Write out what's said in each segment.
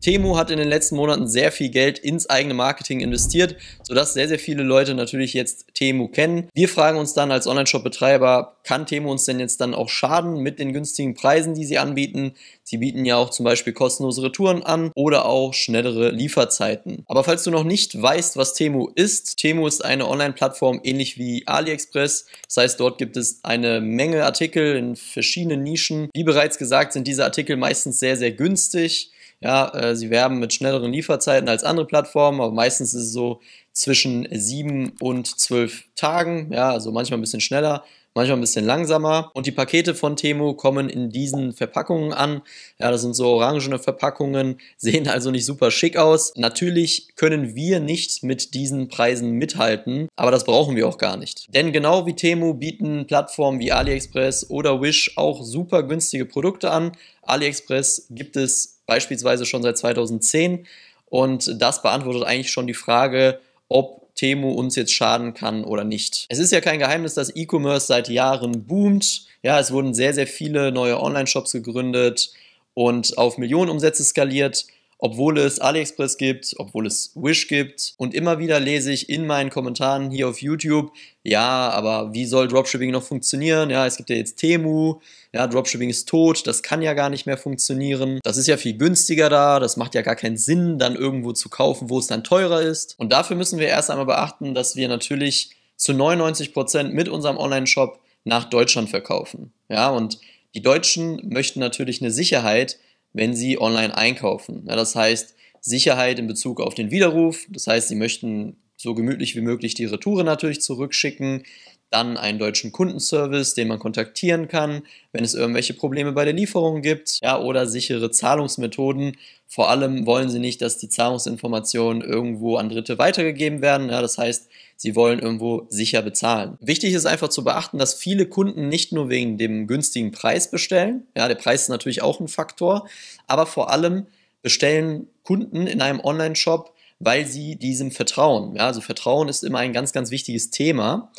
Temu hat in den letzten Monaten sehr viel Geld ins eigene Marketing investiert, sodass sehr, sehr viele Leute natürlich jetzt Temu kennen. Wir fragen uns dann als Onlineshop-Betreiber, kann Temu uns denn jetzt dann auch schaden mit den günstigen Preisen, die sie anbieten? Sie bieten ja auch zum Beispiel kostenlose Retouren an oder auch schnellere Lieferzeiten. Aber falls du noch nicht weißt, was Temu ist eine Online-Plattform ähnlich wie AliExpress. Das heißt, dort gibt es eine Menge Artikel in verschiedenen Nischen. Wie bereits gesagt, sind diese Artikel meistens sehr, sehr günstig. Ja, sie werben mit schnelleren Lieferzeiten als andere Plattformen, aber meistens ist es so zwischen 7 und 12 Tagen, ja, also manchmal ein bisschen schneller, manchmal ein bisschen langsamer. Und die Pakete von Temu kommen in diesen Verpackungen an. Ja, das sind so orangene Verpackungen, sehen also nicht super schick aus. Natürlich können wir nicht mit diesen Preisen mithalten, aber das brauchen wir auch gar nicht. Denn genau wie Temu bieten Plattformen wie AliExpress oder Wish auch super günstige Produkte an. AliExpress gibt es beispielsweise schon seit 2010 und das beantwortet eigentlich schon die Frage, ob Temu uns jetzt schaden kann oder nicht. Es ist ja kein Geheimnis, dass E-Commerce seit Jahren boomt. Ja, es wurden sehr, sehr viele neue Online-Shops gegründet und auf Millionenumsätze skaliert, obwohl es AliExpress gibt, obwohl es Wish gibt. Und immer wieder lese ich in meinen Kommentaren hier auf YouTube, ja, aber wie soll Dropshipping noch funktionieren? Ja, es gibt ja jetzt Temu. Ja, Dropshipping ist tot, das kann ja gar nicht mehr funktionieren. Das ist ja viel günstiger da, das macht ja gar keinen Sinn, dann irgendwo zu kaufen, wo es dann teurer ist. Und dafür müssen wir erst einmal beachten, dass wir natürlich zu 99% mit unserem Online-Shop nach Deutschland verkaufen. Ja, und die Deutschen möchten natürlich eine Sicherheit, wenn sie online einkaufen. Ja, das heißt, Sicherheit in Bezug auf den Widerruf, das heißt, sie möchten so gemütlich wie möglich die Retoure natürlich zurückschicken, dann einen deutschen Kundenservice, den man kontaktieren kann, wenn es irgendwelche Probleme bei der Lieferung gibt, ja, oder sichere Zahlungsmethoden. Vor allem wollen sie nicht, dass die Zahlungsinformationen irgendwo an Dritte weitergegeben werden, ja, das heißt, sie wollen irgendwo sicher bezahlen. Wichtig ist einfach zu beachten, dass viele Kunden nicht nur wegen dem günstigen Preis bestellen, ja, der Preis ist natürlich auch ein Faktor, aber vor allem bestellen Kunden in einem Online-Shop, weil sie diesem vertrauen. Ja, also Vertrauen ist immer ein ganz, ganz wichtiges Thema.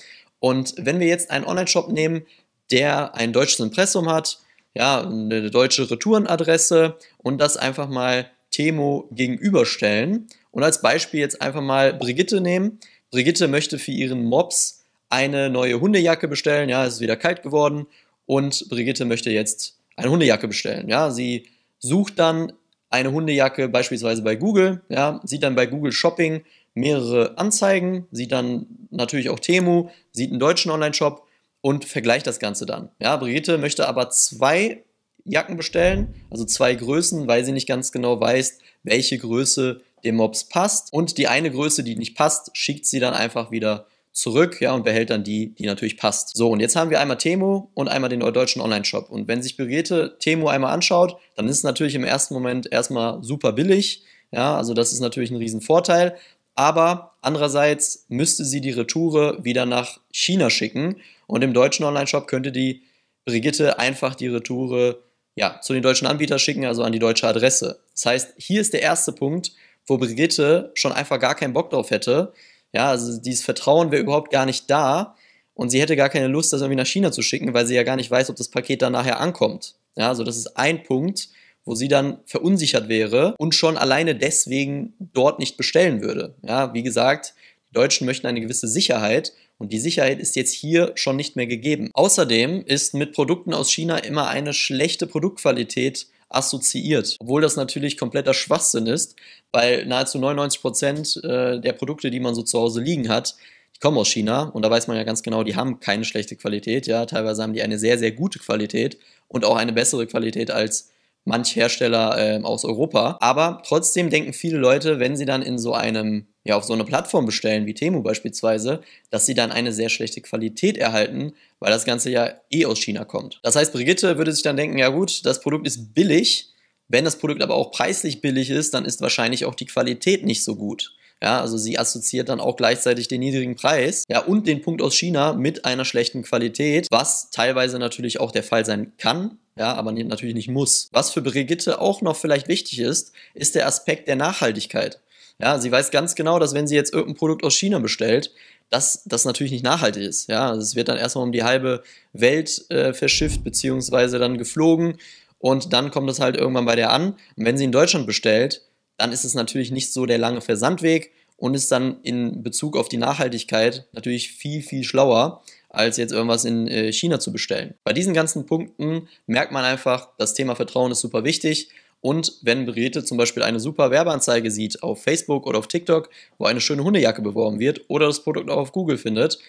Und wenn wir jetzt einen Online-Shop nehmen, der ein deutsches Impressum hat, ja, eine deutsche Retourenadresse und das einfach mal Temu gegenüberstellen und als Beispiel jetzt einfach mal Brigitte nehmen. Brigitte möchte für ihren Mops eine neue Hundejacke bestellen, ja, es ist wieder kalt geworden und Brigitte möchte jetzt eine Hundejacke bestellen, ja, sie sucht dann eine Hundejacke beispielsweise bei Google, ja, sieht dann bei Google Shopping mehrere Anzeigen, sieht dann natürlich auch Temu, sieht einen deutschen Online-Shop und vergleicht das Ganze dann. Ja, Brigitte möchte aber 2 Jacken bestellen, also 2 Größen, weil sie nicht ganz genau weiß, welche Größe dem Mops passt. Und die eine Größe, die nicht passt, schickt sie dann einfach wieder zurück, ja, und behält dann die, die natürlich passt. So, und jetzt haben wir einmal Temu und einmal den deutschen Online-Shop. Und wenn sich Brigitte Temu einmal anschaut, dann ist es natürlich im ersten Moment erstmal super billig. Ja, also das ist natürlich ein Riesenvorteil. Aber andererseits müsste sie die Retoure wieder nach China schicken und im deutschen Online-Shop könnte die Brigitte einfach die Retoure, ja, zu den deutschen Anbietern schicken, also an die deutsche Adresse. Das heißt, hier ist der erste Punkt, wo Brigitte schon einfach gar keinen Bock drauf hätte. Ja, also dieses Vertrauen wäre überhaupt gar nicht da und sie hätte gar keine Lust, das irgendwie nach China zu schicken, weil sie ja gar nicht weiß, ob das Paket dann nachher ankommt. Ja, also das ist ein Punkt, wo sie dann verunsichert wäre und schon alleine deswegen dort nicht bestellen würde. Ja, wie gesagt, die Deutschen möchten eine gewisse Sicherheit und die Sicherheit ist jetzt hier schon nicht mehr gegeben. Außerdem ist mit Produkten aus China immer eine schlechte Produktqualität assoziiert, obwohl das natürlich kompletter Schwachsinn ist, weil nahezu 99% der Produkte, die man so zu Hause liegen hat, die kommen aus China und da weiß man ja ganz genau, die haben keine schlechte Qualität. Ja, teilweise haben die eine sehr, sehr gute Qualität und auch eine bessere Qualität als manch Hersteller aus Europa. Aber trotzdem denken viele Leute, wenn sie dann in so einem, ja, auf so eine Plattform bestellen, wie Temu beispielsweise, dass sie dann eine sehr schlechte Qualität erhalten, weil das Ganze ja eh aus China kommt. Das heißt, Brigitte würde sich dann denken, ja gut, das Produkt ist billig, wenn das Produkt aber auch preislich billig ist, dann ist wahrscheinlich auch die Qualität nicht so gut. Ja, also sie assoziiert dann auch gleichzeitig den niedrigen Preis, ja, und den Punkt aus China mit einer schlechten Qualität, was teilweise natürlich auch der Fall sein kann, ja, aber natürlich nicht muss. Was für Brigitte auch noch vielleicht wichtig ist, ist der Aspekt der Nachhaltigkeit. Ja, sie weiß ganz genau, dass wenn sie jetzt irgendein Produkt aus China bestellt, dass das natürlich nicht nachhaltig ist. Ja, also es wird dann erstmal um die halbe Welt verschifft bzw. dann geflogen und dann kommt das halt irgendwann bei der an. Und wenn sie in Deutschland bestellt, dann ist es natürlich nicht so der lange Versandweg und ist dann in Bezug auf die Nachhaltigkeit natürlich viel, viel schlauer, als jetzt irgendwas in China zu bestellen. Bei diesen ganzen Punkten merkt man einfach, das Thema Vertrauen ist super wichtig. Und wenn Brigitte zum Beispiel eine super Werbeanzeige sieht auf Facebook oder auf TikTok, wo eine schöne Hundejacke beworben wird oder das Produkt auch auf Google findet,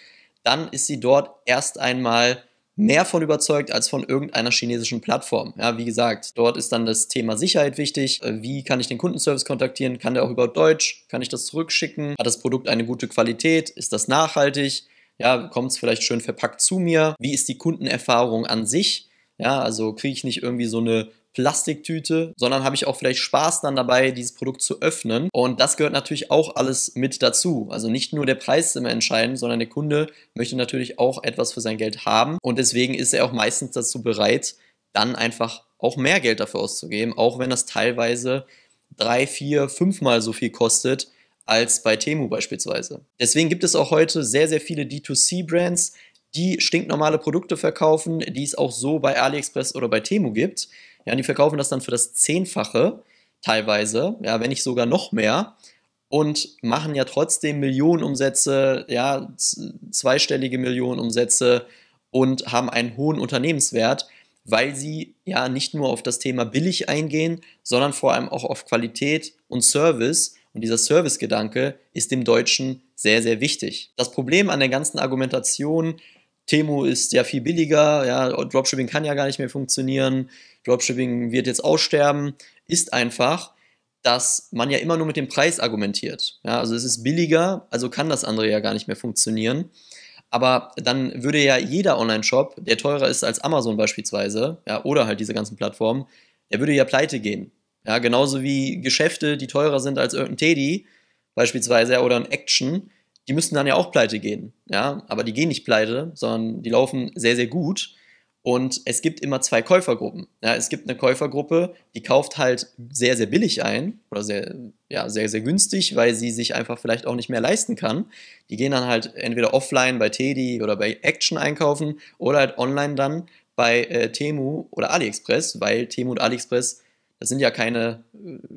dann ist sie dort erst einmal mehr von überzeugt als von irgendeiner chinesischen Plattform. Ja, wie gesagt, dort ist dann das Thema Sicherheit wichtig. Wie kann ich den Kundenservice kontaktieren? Kann der auch überhaupt Deutsch? Kann ich das zurückschicken? Hat das Produkt eine gute Qualität? Ist das nachhaltig? Ja, kommt es vielleicht schön verpackt zu mir? Wie ist die Kundenerfahrung an sich? Ja, also kriege ich nicht irgendwie so eine Plastiktüte, sondern habe ich auch vielleicht Spaß dann dabei, dieses Produkt zu öffnen. Und das gehört natürlich auch alles mit dazu. Also nicht nur der Preis ist immer entscheidend, sondern der Kunde möchte natürlich auch etwas für sein Geld haben. Und deswegen ist er auch meistens dazu bereit, dann einfach auch mehr Geld dafür auszugeben, auch wenn das teilweise 3, 4, 5-mal so viel kostet als bei Temu beispielsweise. Deswegen gibt es auch heute sehr, sehr viele D2C-Brands, die stinknormale Produkte verkaufen, die es auch so bei AliExpress oder bei Temu gibt. Ja, die verkaufen das dann für das 10-fache teilweise, ja, wenn nicht sogar noch mehr, und machen ja trotzdem Millionenumsätze, ja, zweistellige Millionenumsätze und haben einen hohen Unternehmenswert, weil sie ja nicht nur auf das Thema billig eingehen, sondern vor allem auch auf Qualität und Service. Und dieser Servicegedanke ist dem Deutschen sehr, sehr wichtig. Das Problem an der ganzen Argumentation: Temu ist ja viel billiger, ja, Dropshipping kann ja gar nicht mehr funktionieren, Dropshipping wird jetzt aussterben, ist einfach, dass man ja immer nur mit dem Preis argumentiert. Ja, also es ist billiger, also kann das andere ja gar nicht mehr funktionieren. Aber dann würde ja jeder Online-Shop, der teurer ist als Amazon beispielsweise, ja, oder halt diese ganzen Plattformen, der würde ja pleite gehen. Ja, genauso wie Geschäfte, die teurer sind als irgendein Teddy beispielsweise oder ein Action, die müssen dann ja auch pleite gehen, ja, aber die gehen nicht pleite, sondern die laufen sehr, sehr gut. Und es gibt immer zwei Käufergruppen. Ja, es gibt eine Käufergruppe, die kauft halt sehr, sehr billig ein oder sehr, ja, sehr, sehr günstig, weil sie sich einfach vielleicht auch nicht mehr leisten kann. Die gehen dann halt entweder offline bei Teddy oder bei Action einkaufen oder halt online dann bei Temu oder AliExpress, weil Temu und AliExpress, das sind ja keine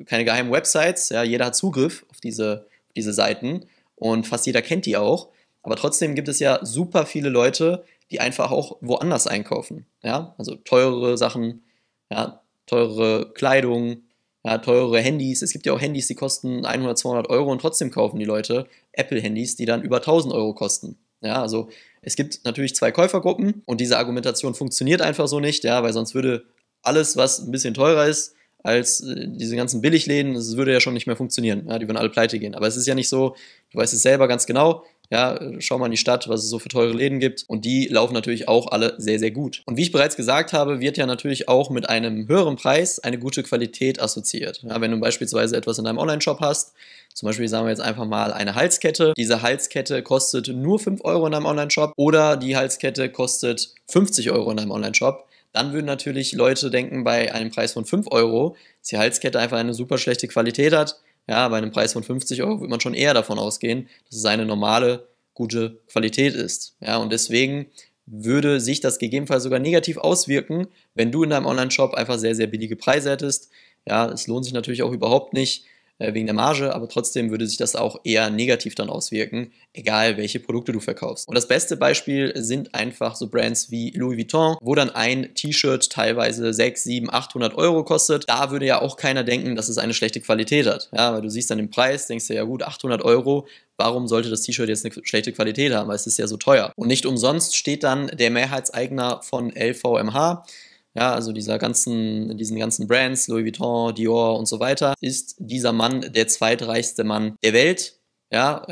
geheimen Websites. Ja, jeder hat Zugriff auf diese Seiten. Und fast jeder kennt die auch, aber trotzdem gibt es ja super viele Leute, die einfach auch woanders einkaufen, ja, also teurere Sachen, ja, teurere Kleidung, ja, teurere Handys. Es gibt ja auch Handys, die kosten 100, 200 Euro und trotzdem kaufen die Leute Apple-Handys, die dann über 1000 Euro kosten, ja, also es gibt natürlich zwei Käufergruppen und diese Argumentation funktioniert einfach so nicht, ja, weil sonst würde alles, was ein bisschen teurer ist, als diese ganzen Billigläden, das würde ja schon nicht mehr funktionieren. Ja, die würden alle pleite gehen. Aber es ist ja nicht so, du weißt es selber ganz genau. Ja, schau mal in die Stadt, was es so für teure Läden gibt. Und die laufen natürlich auch alle sehr, sehr gut. Und wie ich bereits gesagt habe, wird ja natürlich auch mit einem höheren Preis eine gute Qualität assoziiert. Ja, wenn du beispielsweise etwas in deinem Online-Shop hast, zum Beispiel sagen wir jetzt einfach mal eine Halskette. Diese Halskette kostet nur 5 Euro in deinem Online-Shop oder die Halskette kostet 50 Euro in deinem Online-Shop. Dann würden natürlich Leute denken, bei einem Preis von 5 Euro, dass die Halskette einfach eine super schlechte Qualität hat. Ja, bei einem Preis von 50 Euro würde man schon eher davon ausgehen, dass es eine normale, gute Qualität ist. Ja, und deswegen würde sich das gegebenenfalls sogar negativ auswirken, wenn du in deinem Online-Shop einfach sehr, sehr billige Preise hättest. Ja, es lohnt sich natürlich auch überhaupt nicht wegen der Marge, aber trotzdem würde sich das auch eher negativ dann auswirken, egal welche Produkte du verkaufst. Und das beste Beispiel sind einfach so Brands wie Louis Vuitton, wo dann ein T-Shirt teilweise 6, 7, 800 Euro kostet. Da würde ja auch keiner denken, dass es eine schlechte Qualität hat. Ja, weil du siehst dann den Preis, denkst dir, ja gut, 800 Euro, warum sollte das T-Shirt jetzt eine schlechte Qualität haben, weil es ist ja so teuer. Und nicht umsonst steht dann der Mehrheitseigner von LVMH, ja, also diesen ganzen Brands, Louis Vuitton, Dior und so weiter, ist dieser Mann der zweitreichste Mann der Welt. Ja,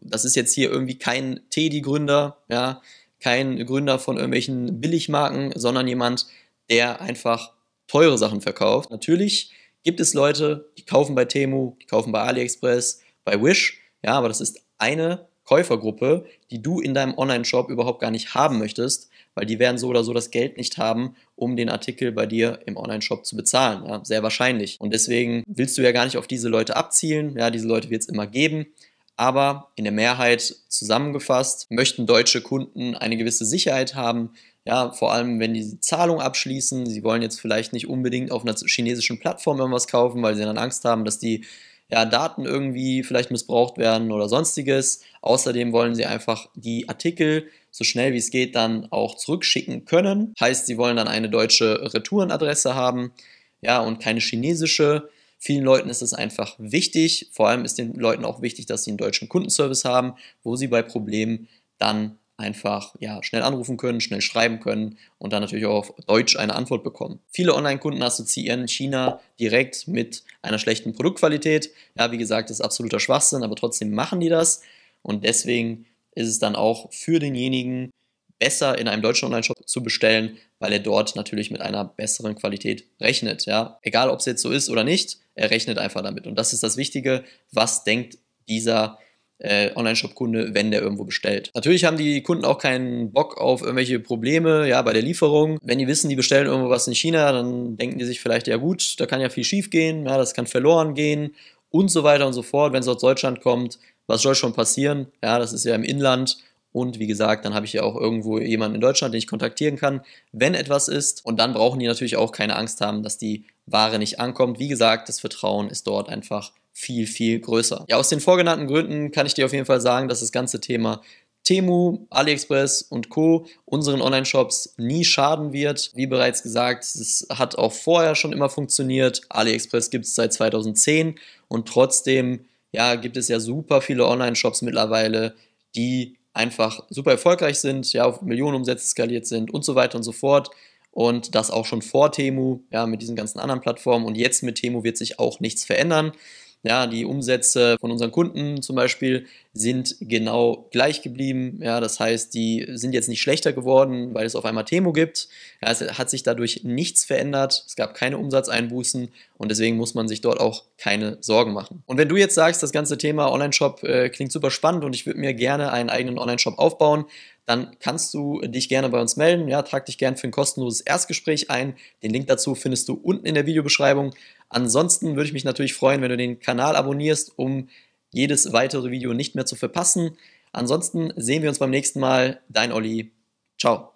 das ist jetzt hier irgendwie kein Teddy-Gründer, ja, kein Gründer von irgendwelchen Billigmarken, sondern jemand, der einfach teure Sachen verkauft. Natürlich gibt es Leute, die kaufen bei Temu, die kaufen bei AliExpress, bei Wish, ja, aber das ist eine Käufergruppe, die du in deinem Online-Shop überhaupt gar nicht haben möchtest, weil die werden so oder so das Geld nicht haben, um den Artikel bei dir im Online-Shop zu bezahlen, ja, sehr wahrscheinlich. Und deswegen willst du ja gar nicht auf diese Leute abzielen, ja, diese Leute wird es immer geben, aber in der Mehrheit zusammengefasst möchten deutsche Kunden eine gewisse Sicherheit haben, Ja, vor allem, wenn die Zahlung abschließen, sie wollen jetzt vielleicht nicht unbedingt auf einer chinesischen Plattform irgendwas kaufen, weil sie dann Angst haben, dass die Daten irgendwie vielleicht missbraucht werden oder sonstiges. Außerdem wollen sie einfach die Artikel so schnell wie es geht dann auch zurückschicken können. Heißt, sie wollen dann eine deutsche Retourenadresse haben, ja, und keine chinesische. Vielen Leuten ist es einfach wichtig. Vor allem ist den Leuten auch wichtig, dass sie einen deutschen Kundenservice haben, wo sie bei Problemen dann einfach schnell anrufen können, schnell schreiben können und dann natürlich auch auf Deutsch eine Antwort bekommen. Viele Online-Kunden assoziieren China direkt mit einer schlechten Produktqualität. Ja, wie gesagt, das ist absoluter Schwachsinn, aber trotzdem machen die das. Und deswegen ist es dann auch für denjenigen besser, in einem deutschen Online-Shop zu bestellen, weil er dort natürlich mit einer besseren Qualität rechnet. Ja? Egal, ob es jetzt so ist oder nicht, er rechnet einfach damit. Und das ist das Wichtige, was denkt dieser Online-Shop-Kunde, wenn der irgendwo bestellt. Natürlich haben die Kunden auch keinen Bock auf irgendwelche Probleme, ja, bei der Lieferung. Wenn die wissen, die bestellen irgendwo was in China, dann denken die sich vielleicht, ja gut, da kann ja viel schief gehen, ja, das kann verloren gehen und so weiter und so fort. Wenn es aus Deutschland kommt, was soll schon passieren? Ja, das ist ja im Inland. Und wie gesagt, dann habe ich ja auch irgendwo jemanden in Deutschland, den ich kontaktieren kann, wenn etwas ist. Und dann brauchen die natürlich auch keine Angst haben, dass die Ware nicht ankommt. Wie gesagt, das Vertrauen ist dort einfach viel, viel größer. Ja, aus den vorgenannten Gründen kann ich dir auf jeden Fall sagen, dass das ganze Thema Temu, AliExpress und Co. unseren Online-Shops nie schaden wird. Wie bereits gesagt, es hat auch vorher schon immer funktioniert. AliExpress gibt es seit 2010 und trotzdem gibt es ja super viele Online-Shops mittlerweile, die einfach super erfolgreich sind, ja, auf Millionenumsätze skaliert sind und so weiter und so fort. Und das auch schon vor Temu, ja, mit diesen ganzen anderen Plattformen. Und jetzt mit Temu wird sich auch nichts verändern. Ja, die Umsätze von unseren Kunden zum Beispiel sind genau gleich geblieben. Ja, das heißt, die sind jetzt nicht schlechter geworden, weil es auf einmal Temu gibt. Ja, es hat sich dadurch nichts verändert. Es gab keine Umsatzeinbußen und deswegen muss man sich dort auch keine Sorgen machen. Und wenn du jetzt sagst, das ganze Thema Online-Shop klingt super spannend und ich würde mir gerne einen eigenen Online-Shop aufbauen, dann kannst du dich gerne bei uns melden. Ja, trag dich gerne für ein kostenloses Erstgespräch ein. Den Link dazu findest du unten in der Videobeschreibung. Ansonsten würde ich mich natürlich freuen, wenn du den Kanal abonnierst, um jedes weitere Video nicht mehr zu verpassen. Ansonsten sehen wir uns beim nächsten Mal. Dein Olli. Ciao.